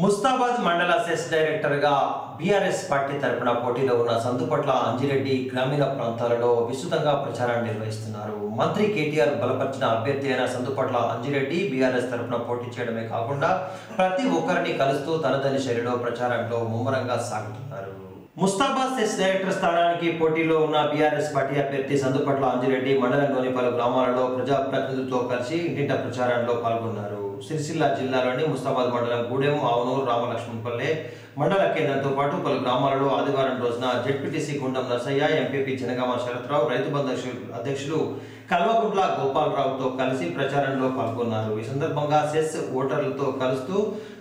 ముస్తాబాద్ మండల CESS director గా BRS party తరపున పోటీలో ఉన్న సందుపట్ల అంజిరెడ్డి గ్రామీణ ప్రాంతాలలో విస్తృతంగా ప్రచారాన్ని నిర్వహిస్తున్నారు. మంత్రి కేటీఆర్ బలపరిచిన అభ్యర్థి అయిన సందుపట్ల అంజిరెడ్డి బిఆర్ఎస్ తరపున పోటీ చేయడమే కాకుండా ప్రతి ఒక్కరిని కలుస్తూ తనదని శైలిలో ప్రచారంలో ముమ్మరంగా సాగుతున్నారు. ముస్తాబాద్ సెస్ డైరెక్టర్ స్థానానికి పోటీలో ఉన్న బీఆర్ఎస్ పార్టీ అభ్యర్థి సందుపట్ల అంజిరెడ్డి మండలంలోని పలు గ్రామాలలో ప్రజాప్రతినిధులతో కలిసి ఇంటింట ప్రచారంలో పాల్గొన్నారు. సిరిసిల్ల జిల్లాలోని ముస్తాబాద్ మండలం గూడెం, ఆవునూరు, రామలక్ష్మణపల్లె మండల కేంద్రంతో పాటు పలు గ్రామాలలో ఆదివారం రోజున జెడ్పీటీసీ గుండం నర్సయ్య, ఎంపీపీ చినగామ శరత్రావు, రైతు బంధు అధ్యక్షులు కల్వకుంట్ల గోపాలరావుతో కలిసి ప్రచారంలో పాల్గొన్నారు. ఈ సందర్భంగా సెస్ ఓటర్లతో కలుస్తూ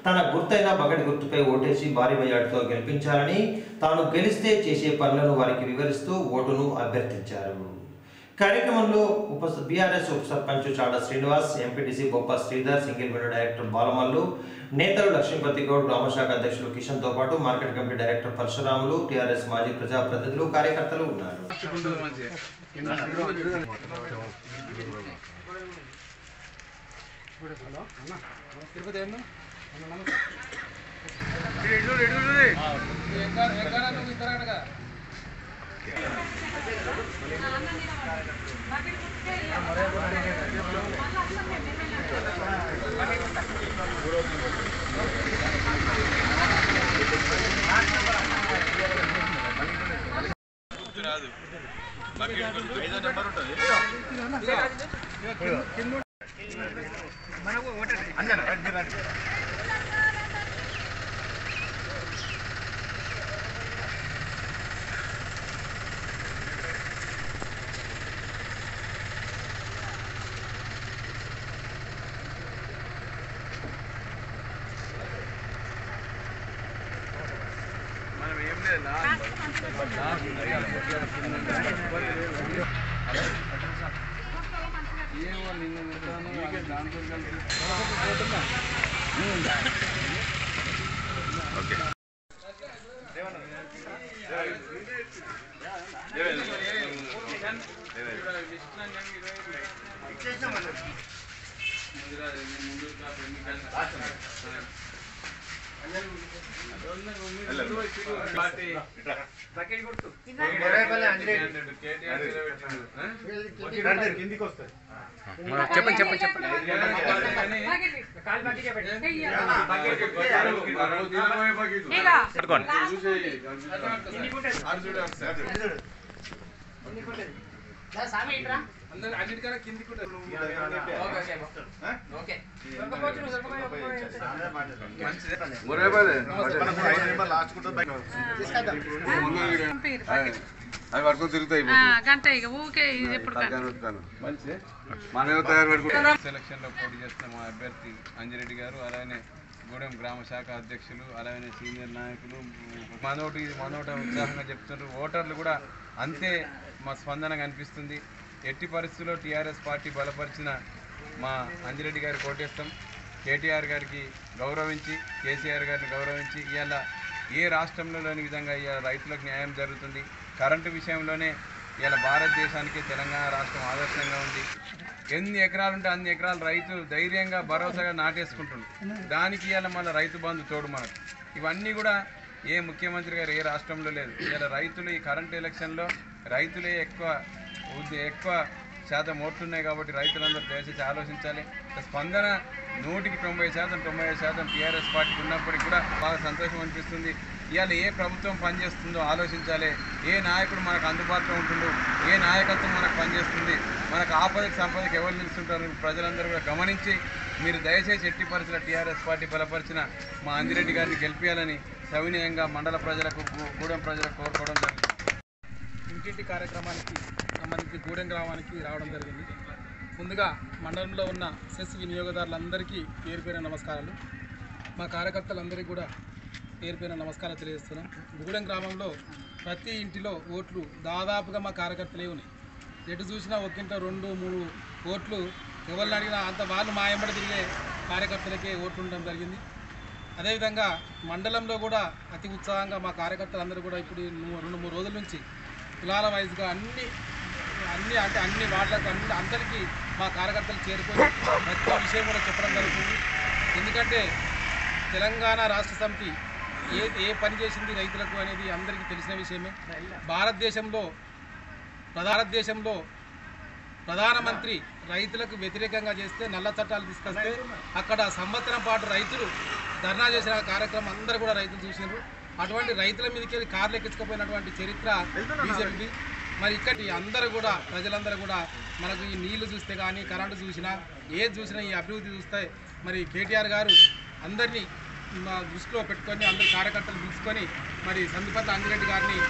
తన గుర్తైన బగడి గుర్తుపై ఓటేసి భారీ మెజార్టీతో గెలిపించాలని, తాను గెలిస్తే చేసే పనులను వారికి వివరిస్తూ ఓటును అభ్యర్థించారు. కార్యక్రమంలో బీఆర్ఎస్ ఉప sarpanch Chada Srinivas, MPTC Boppa Sridhar, single window director Balamallu, నేతలు లక్ష్మీపతి గౌడ్, గ్రామశాఖ అధ్యక్షులు కిషన్ తో పాటు market committee director Parasuramulu, TRS మాజీ ప్రజాప్రతినిధులు, కార్యకర్తలు ఉన్నారు. మనకు అభ్యర్థి అంజిరెడ్డి గారు, అలానే గూడెం గ్రామ శాఖ అధ్యక్షులు, అలానే సీనియర్ నాయకులు మనోట ఉత్సాహంగా చెప్తున్నారు. ఓటర్లు కూడా అంతే మా స్పందన కనిపిస్తుంది. ఎట్టి పరిస్థితుల్లో టీఆర్ఎస్ పార్టీ బలపరిచిన మా అంజిరెడ్డి గారికి ఓటేస్తాం. కేటీఆర్ గారికి గౌరవించి, కేసీఆర్ గారిని గౌరవించి, ఇవాళ ఏ రాష్ట్రంలో లేని విధంగా ఇవాళ రైతులకు న్యాయం జరుగుతుంది. కరెంటు విషయంలోనే ఇవాళ భారతదేశానికి తెలంగాణ రాష్ట్రం ఆదర్శంగా ఉంది. ఎన్ని ఎకరాలుంటే అన్ని ఎకరాలు రైతు ధైర్యంగా భరోసాగా నాటేసుకుంటున్నాడు. దానికి ఇవాళ మన రైతు బంధు తోడు మనకు. ఇవన్నీ కూడా ఏ ముఖ్యమంత్రి గారు ఏ రాష్ట్రంలో లేదు. ఇవాళ రైతులు ఈ కరెంటు ఎలక్షన్లో రైతులే ఎక్కువ శాతం ఓట్లున్నాయి కాబట్టి రైతులందరూ దయచేసి ఆలోచించాలి. స్పందన 100కి 95% టీఆర్ఎస్ పార్టీ ఉన్నప్పటికీ కూడా బాగా సంతోషం అనిపిస్తుంది. ఇవాళ ఏ ప్రభుత్వం పనిచేస్తుందో ఆలోచించాలి. ఏ నాయకుడు మనకు అందుబాటులో ఉంటుందో, ఏ నాయకత్వం మనకు పనిచేస్తుంది, మనకు ఆపదకి సంపదకి ఎవరు నిలుస్తుంటారు ప్రజలందరూ కూడా గమనించి మీరు దయచేసి ఎట్టి పరిస్థితుల్లో టీఆర్ఎస్ పార్టీ బలపరిచిన మా అంజిరెడ్డి గారిని గెలిపించాలని సవినయంగా మండల ప్రజలకు, గూడెం ప్రజలకు కోరుకోవడం జరిగింది. ఇంటింటి కార్యక్రమానికి సంబంధించి గూడెం గ్రామానికి రావడం జరిగింది. ముందుగా మండలంలో ఉన్న సెస్ వినియోగదారులందరికీ పేరు పేరు నమస్కారాలు. మా కార్యకర్తలందరికీ కూడా పేరు పేరు నమస్కారాలు తెలియజేస్తున్నాం. గూడెం గ్రామంలో ప్రతి ఇంటిలో ఓట్లు దాదాపుగా మా కార్యకర్తలే ఉన్నాయి. ఎటు చూసినా ఒక్కింట 2-3 ఓట్లు ఎవరిని అడిగినా అంత వాళ్ళు మా వెంబడి తిరిగే కార్యకర్తలకే ఓట్లు ఉండడం జరిగింది. అదేవిధంగా మండలంలో కూడా అతి ఉత్సాహంగా మా కార్యకర్తలందరూ కూడా ఇప్పుడు 2-3 రోజుల నుంచి కులాల వైజ్గా అన్ని వార్డులకు అందరికీ మా కార్యకర్తలు చేరుకొని ప్రతి విషయం కూడా చెప్పడం జరుగుతుంది. ఎందుకంటే తెలంగాణ రాష్ట్ర సమితి ఏ పని చేసింది రైతులకు అనేది అందరికీ తెలిసిన విషయమే। భారతదేశంలో ప్రధానమంత్రి రైతులకు వ్యతిరేకంగా చేస్తే నల్ల చట్టాలు తీసుకొస్తే అక్కడ సంవత్సరం పాటు రైతులు ధర్నా చేసిన కార్యక్రమం అందరూ కూడా రైతులు చూశారు। అటువంటి రైతుల మీదకి కార్లు ఎక్కించుకోపోయినటువంటి చరిత్ర బీజేపీ। మరి ఇక్కడి అందరూ కూడా ప్రజలందరూ కూడా మనకు ఈ నీళ్లు చూస్తే కానీ కరెంటు చూసినా ఏది చూసినా ఈ అభివృద్ధి చూస్తే మరి కేటీఆర్ గారు అందరినీ దృష్టిలో పెట్టుకొని అందరు కార్యకర్తలు పిలుచుకొని మరి సందిపట్ల అంజిరెడ్డి గారిని